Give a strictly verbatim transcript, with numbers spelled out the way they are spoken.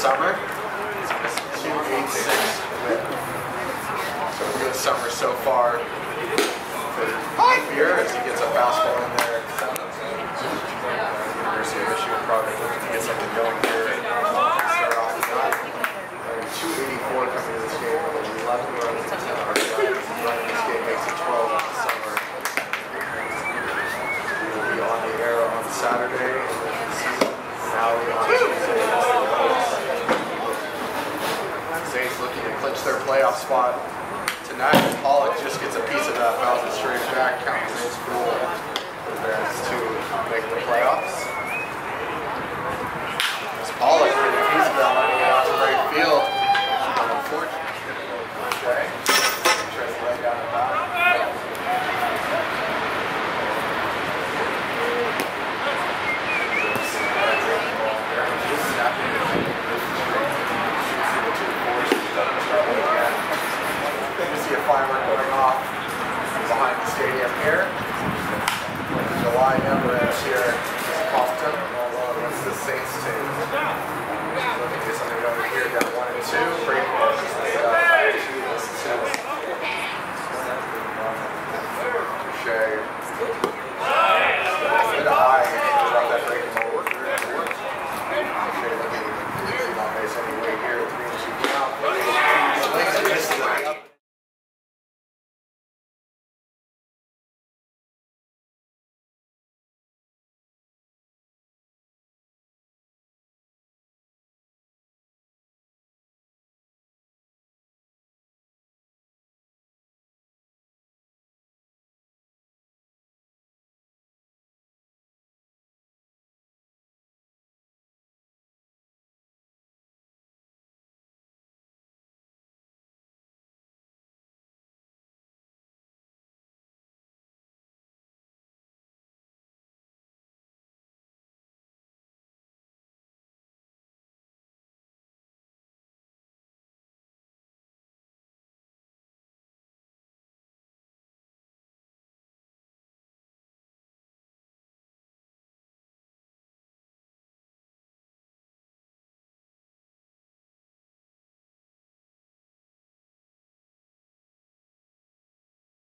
summer. It's two eighty-six with. So a good summer so far for Beer as he gets a fastball in there. University of Michigan probably looking to get something going here. Start off the night. two eighty-four coming to this game. eleven runs to ten running this game makes it twelve in the summer. We will be on the air on Saturday. Now we on Tuesday. Saints looking to clinch their playoff spot tonight. Pollock just gets a piece of that. Fouls it straight back. Counts as full. Advance to make the playoffs.